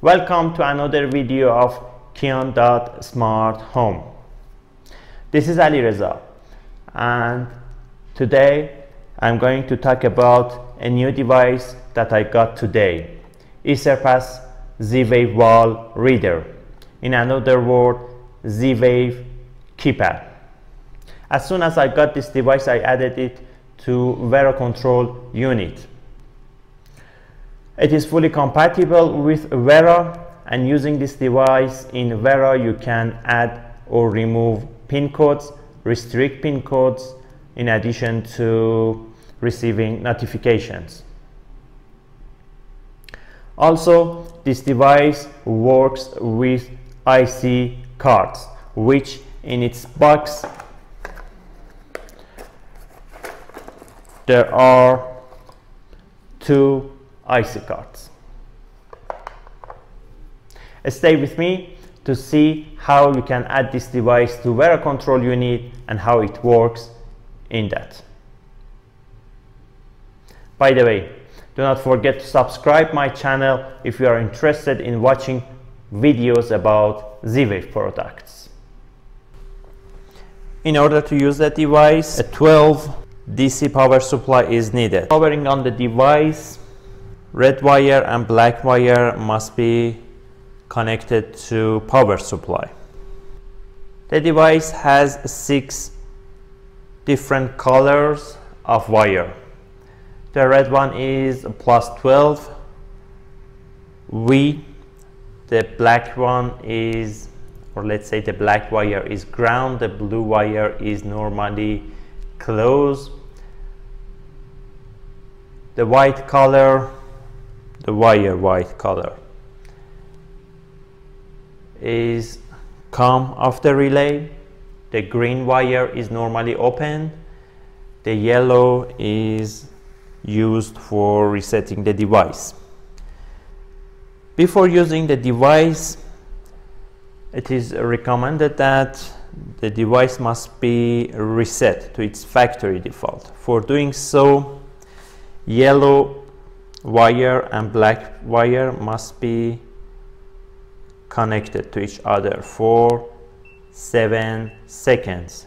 Welcome to another video of Kion.Smart Home. This is Ali Reza, and today I'm going to talk about a new device that I got today, Isurpass Z-Wave wall reader, in another word Z-Wave keypad. As soon as I got this device, I added it to Vera Control Unit. It is fully compatible with Vera, and using this device in Vera you can add or remove pin codes, restrict pin codes, in addition to receiving notifications. Also, this device works with IC cards, which in its box there are two IC cards. Stay with me to see how you can add this device to Vera Control Unit and how it works in that. By the way, do not forget to subscribe my channel if you are interested in watching videos about Z-Wave products. In order to use that device, a 12 DC power supply is needed. Powering on the device, red wire and black wire must be connected to power supply. The device has 6 different colors of wire. The red one is plus 12 V. The black one is, or let's say the black wire is ground. The blue wire is normally close. The white color, the white color is COM of the relay. The green wire is normally open. The yellow is used for resetting the device. Before using the device, it is recommended that the device must be reset to its factory default. For doing so, yellow wire and black wire must be connected to each other for 7 seconds,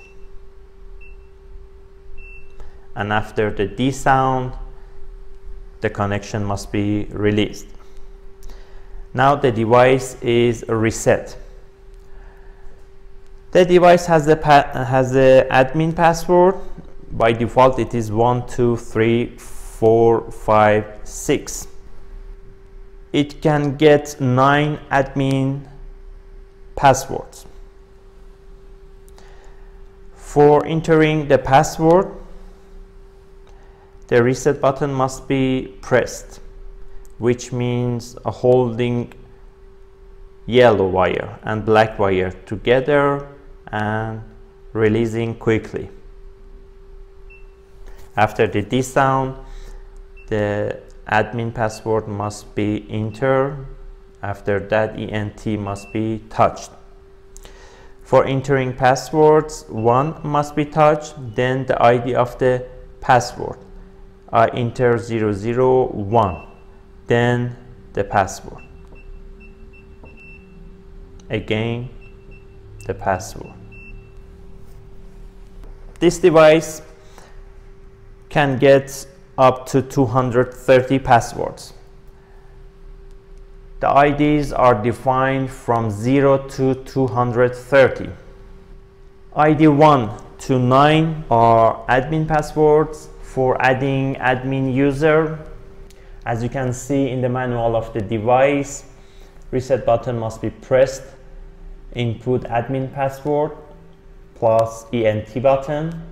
and after the D sound the connection must be released. Now the device is reset. The device has the admin password. By default it is 1 2 3 4 5 6. It can get 9 admin passwords. For entering the password, the reset button must be pressed, which means holding yellow wire and black wire together and releasing quickly. After the D sound, the admin password must be entered. After that, ENT must be touched. For entering passwords, 1 must be touched, then the ID of the password. I enter 001, then the password. Again, the password. This device can get up to 230 passwords. The IDs are defined from 0 to 230. ID 1 to 9 are admin passwords for adding admin user. As you can see in the manual of the device, reset button must be pressed, input admin password plus ENT button,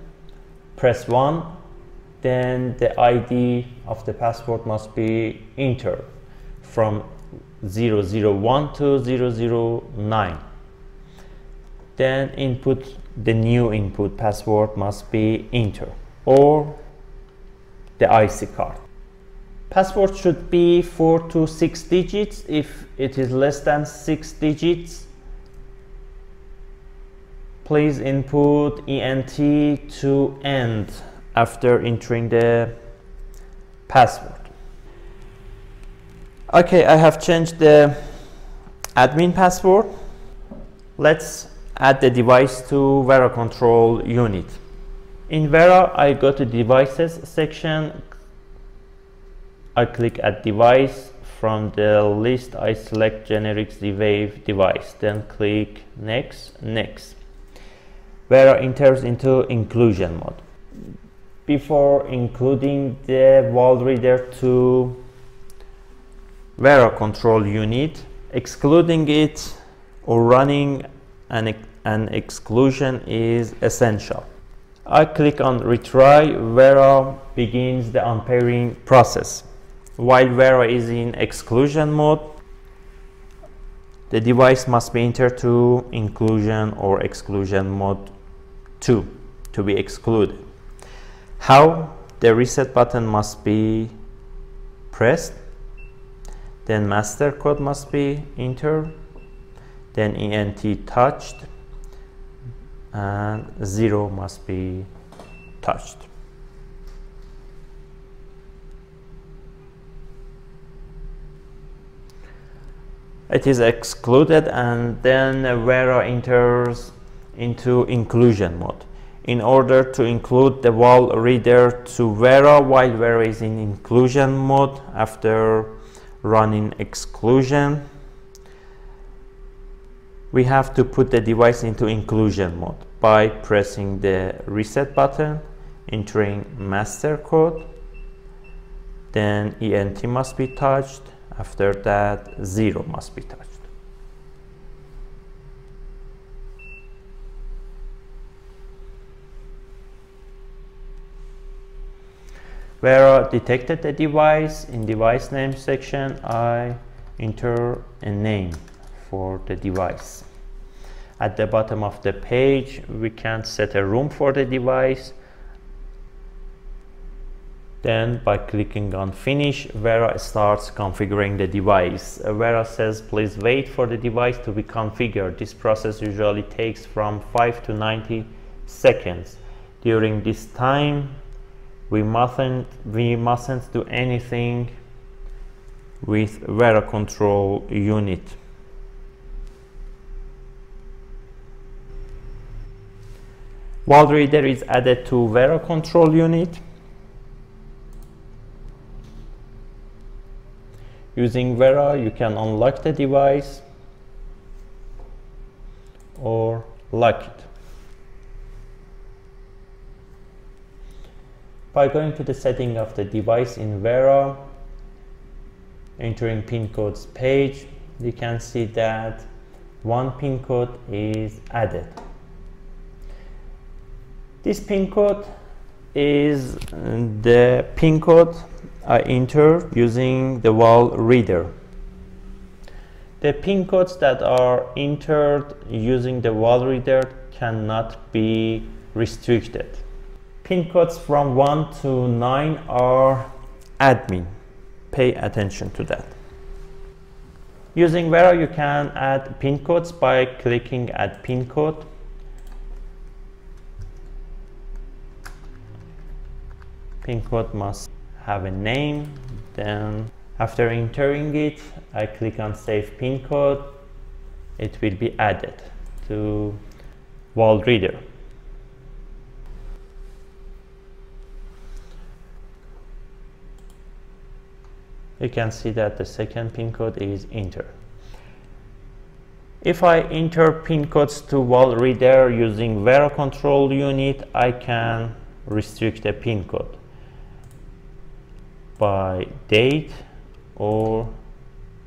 press 1. Then the ID of the password must be entered from 001 to 009. Then input, the new input password must be entered, or the IC card. Password should be 4 to 6 digits. If it is less than 6 digits, please input ENT to end after entering the password. Okay, I have changed the admin password. Let's add the device to Vera Control Unit. In Vera, I go to Devices section. I click Add Device. From the list, I select generic Z-Wave device. Then click Next, Next. Vera enters into inclusion mode. Before including the wall reader to Vera Control Unit, excluding it or running an exclusion is essential. I click on retry. Vera begins the unpairing process. While Vera is in exclusion mode, the device must be entered to inclusion or exclusion mode 2 to be excluded. How? The reset button must be pressed, then master code must be entered, then ENT touched, and 0 must be touched. It is excluded, and then Vera enters into inclusion mode. In order to include the wall reader to Vera while Vera is in inclusion mode, after running exclusion, we have to put the device into inclusion mode by pressing the reset button, entering master code, then ENT must be touched, after that 0 must be touched. Vera detected the device. In device name section, I enter a name for the device. At the bottom of the page, we can set a room for the device. Then by clicking on finish, Vera starts configuring the device. Vera says, please wait for the device to be configured. This process usually takes from 5 to 90 seconds. During this time, we mustn't do anything with Vera Control Unit. Wall reader is added to Vera Control Unit. Using Vera, you can unlock the device or lock it. By going to the setting of the device in Vera, entering pin codes page, you can see that one pin code is added. This pin code is the pin code I entered using the wall reader. The pin codes that are entered using the wall reader cannot be restricted. Pin codes from 1 to 9 are admin. Pay attention to that. Using Vera, you can add pin codes by clicking Add Pin Code. Pin code must have a name. Then after entering it, I click on Save Pin Code. It will be added to wall reader. You can see that the second pin code is entered. If I enter pin codes to wall reader using Vera Control Unit, I can restrict the pin code by date or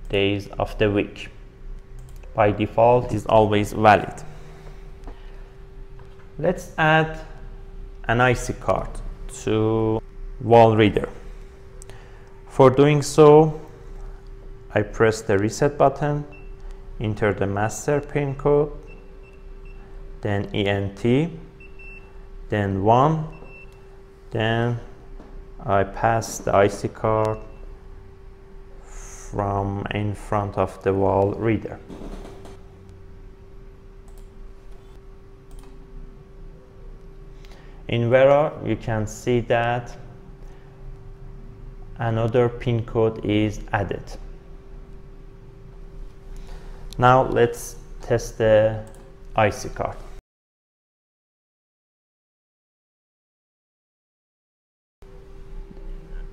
days of the week. By default, it is always valid. Let's add an IC card to wall reader. For doing so, I press the reset button, enter the master pin code, then ENT, then 1, then I pass the IC card from in front of the wall reader. In Vera, you can see that another pin code is added. Now let's test the IC card.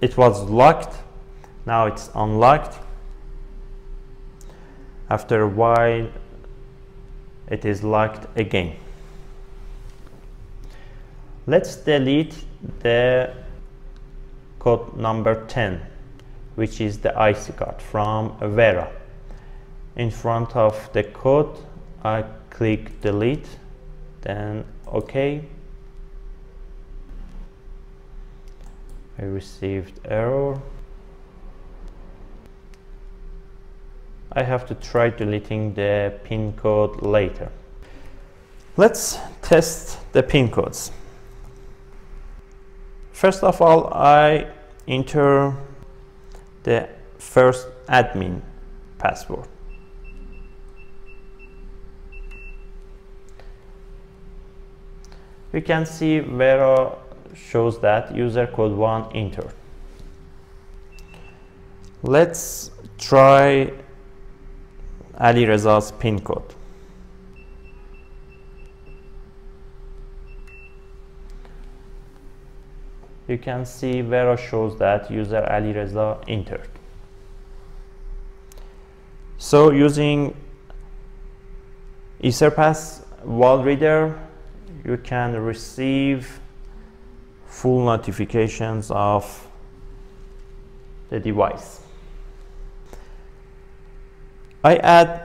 It was locked, now it's unlocked. After a while, it is locked again. Let's delete the code number 10, which is the IC card from Vera. In front of the code, I click delete, then OK. I received error. I have to try deleting the pin code later. Let's test the pin codes. First of all, I enter the first admin password. We can see Vera shows that user code 1 entered. Let's try Ali Reza's pin code. You can see Vera shows that user Ali Reza entered. So using Isurpass wall reader, you can receive full notifications of the device. I add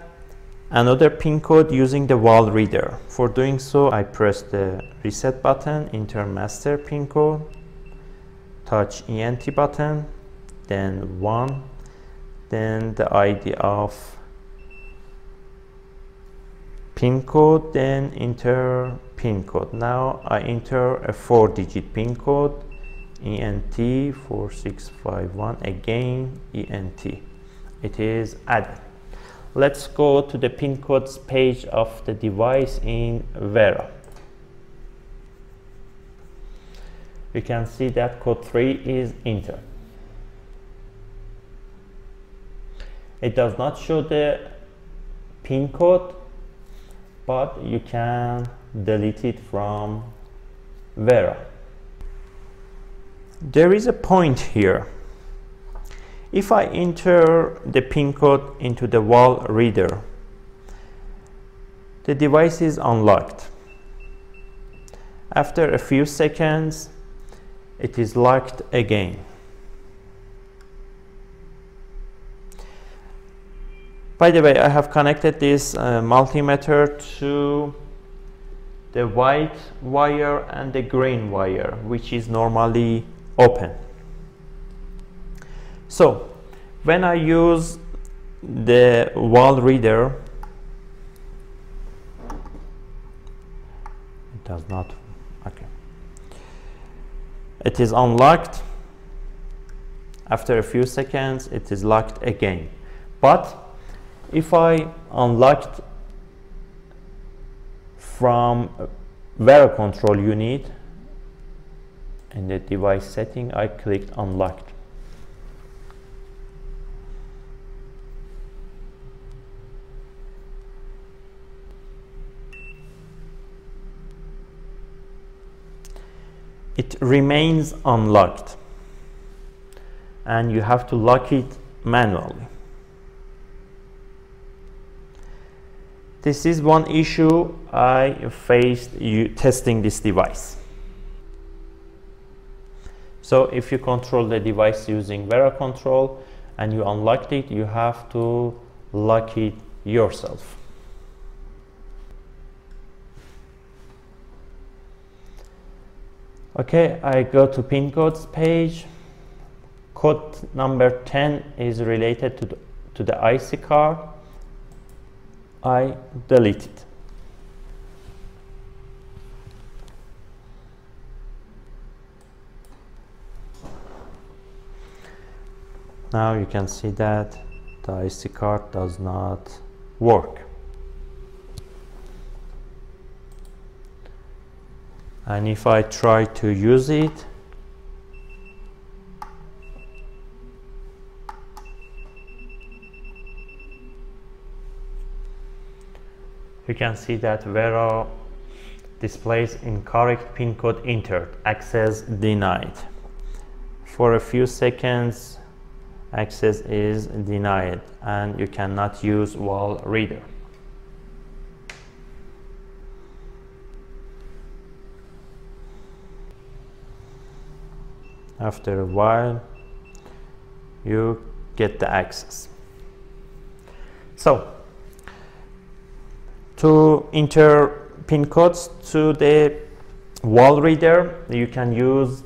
another pin code using the wall reader. For doing so, I press the reset button, enter master pin code, touch ENT button, then 1, then the ID of pin code, then enter pin code. Now I enter a 4-digit pin code, ENT 4651, again ENT. It is added. Let's go to the pin codes page of the device in Vera. We can see that code 3 is entered. It does not show the pin code, but you can delete it from Vera. There is a point here. If I enter the pin code into the wall reader, the device is unlocked. After a few seconds, it is locked again. By the way, I have connected this multimeter to the white wire and the green wire, which is normally open. So when I use the wall reader, it does not, okay. It is unlocked. After a few seconds, it is locked again. But if I unlocked from Vera Control Unit, in the device setting, I clicked unlocked. It remains unlocked, and you have to lock it manually. This is one issue I faced testing this device. So if you control the device using Vera Control and you unlocked it, you have to lock it yourself. Okay, I go to pin codes page. Code number 10 is related to the IC card. I delete it. Now you can see that the IC card does not work. And if I try to use it, you can see that Vera displays incorrect pin code entered, access denied. For a few seconds access is denied and you cannot use wall reader. After a while you get the access. So to enter pin codes to the wall reader, you can use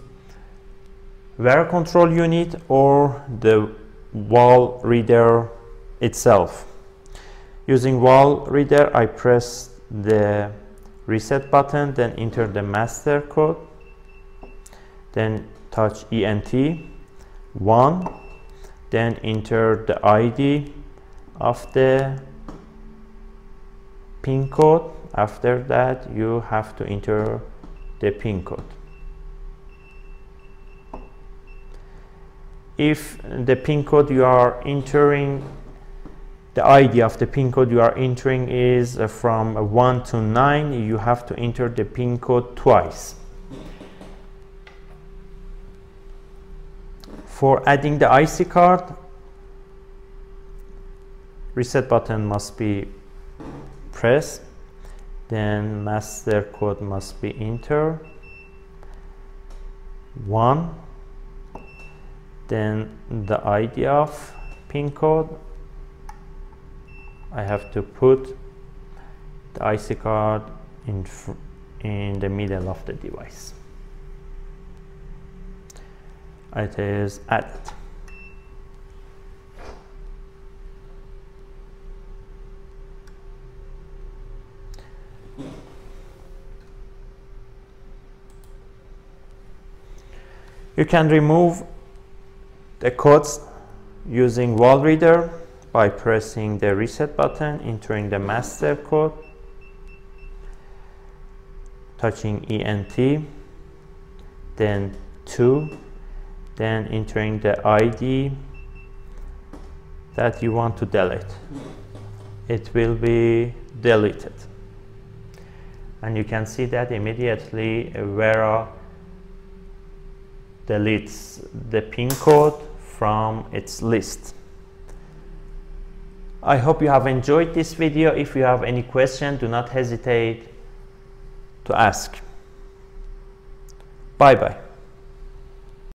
Vera Control Unit or the wall reader itself. Using wall reader, I press the reset button, then enter the master code, then touch ENT 1, then enter the ID of the pin code. After that you have to enter the pin code. If the pin code you are entering, the ID of the pin code you are entering is from 1 to 9, you have to enter the pin code twice. For adding the IC card, reset button must be pressed, then master code must be entered 1, then the ID of pin code. I have to put the IC card in the middle of the device. It is added. You can remove the codes using wall reader by pressing the reset button, entering the master code, touching ENT, then 2, then entering the ID that you want to delete. It will be deleted. And you can see that immediately Vera deletes the pin code from its list. I hope you have enjoyed this video. If you have any question, do not hesitate to ask. Bye bye.